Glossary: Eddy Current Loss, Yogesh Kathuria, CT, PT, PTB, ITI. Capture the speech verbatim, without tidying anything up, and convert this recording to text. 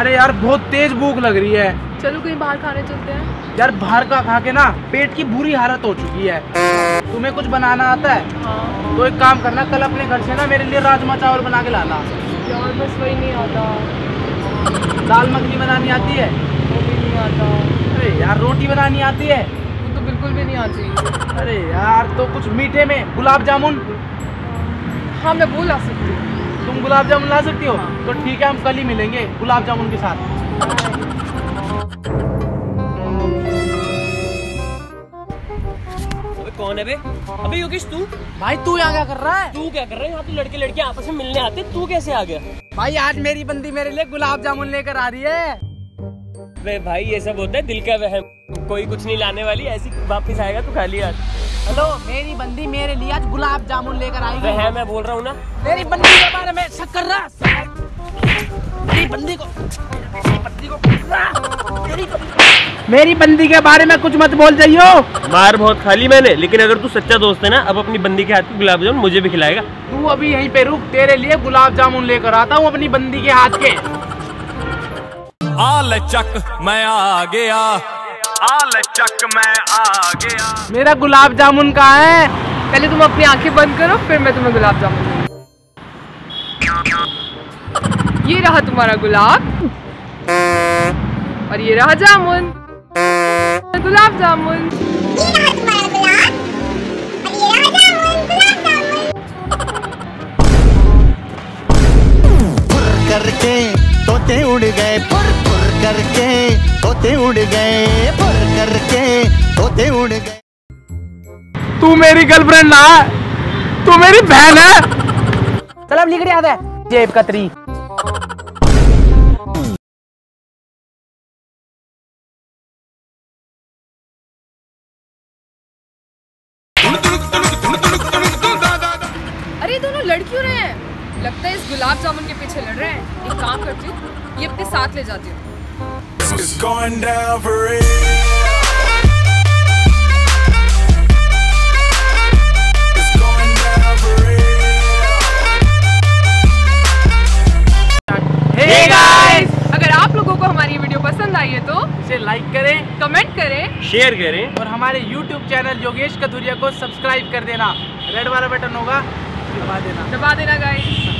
अरे यार बहुत तेज भूख लग रही है, चलो कहीं बाहर खाने चलते हैं। यार बाहर का खा के ना पेट की बुरी हालत हो चुकी है। तुम्हें कुछ बनाना आता है? हाँ। तो एक काम करना, कल अपने घर से ना मेरे लिए राजमा चावल बना के लाना। यार बस वही नहीं आता। दाल मखनी बनानी आती है? वो भी नहीं आता। अरे यार रोटी बनानी आती है? वो तो बिल्कुल भी नहीं आती। अरे यार तो कुछ मीठे में गुलाब जामुन? हाँ मैं वो ला सकती हूँ। तुम गुलाब जामुन ला सकती हो? तो ठीक है, हम कल ही मिलेंगे गुलाब जामुन के साथ। अबे कौन है बे? अबे योगेश तू? भाई तू यहाँ क्या कर रहा है? तू क्या कर रहा है यहाँ? तो लड़के लड़के आपस में मिलने आते, तू कैसे आ गया? भाई आज मेरी बंदी मेरे लिए गुलाब जामुन लेकर आ रही है। अरे भाई ये सब होता है दिल का वहम, कोई कुछ नहीं लाने वाली, ऐसी वापिस आएगा तो खाली यार। हेलो, मेरी बंदी मेरे लिए आज गुलाब जामुन लेकर आई है। मैं बोल रहा हूँ ना मेरी बंदी के बारे में शक कर रहा। मेरी बंदी को मेरी बंदी को मेरी बंदी के बारे में कुछ मत बोल जाइयो। मार बहुत खाली मैंने, लेकिन अगर तू सच्चा दोस्त है ना, अब अपनी बंदी के हाथ के गुलाब जामुन मुझे भी खिलाएगा। तू अभी यहीं पे रुक, तेरे लिए गुलाब जामुन लेकर आता हूँ अपनी बंदी के हाथ के। आलचक मैं आ गया, आलचक मैं आ गया। मेरा गुलाब जामुन कहाँ है? पहले तुम अपनी आंखें बंद करो, फिर मैं तुम्हें गुलाब जामुन। ये रहा तुम्हारा गुलाब और ये रहा जामुन। गुलाब जामुन, ये रहा तुम्हारा गुलाब और ये रहा जामुन। गुलाब जामुन फुर करके तोते उड़ गए, फुर फुर करके तोते उड़ गए, फुर करके तोते उड़ गए। तू मेरी गर्लफ्रेंड ना, तू मेरी बहन है। चल अब लिख रही है जेब कतरी। अरे दोनों लड़ क्यों रहे हैं? लगता है इस गुलाब जामुन के पीछे लड़ रहे हैं। एक काम करती हूँ, ये अपने साथ ले जाती हूँ। Hey guys! अगर आप लोगों को हमारी वीडियो पसंद आई है तो इसे लाइक करें, कमेंट करें, शेयर करें और हमारे YouTube चैनल योगेश कथुरिया को सब्सक्राइब कर देना। रेड वाला बटन होगा, दबा देना दबा देना गाइस।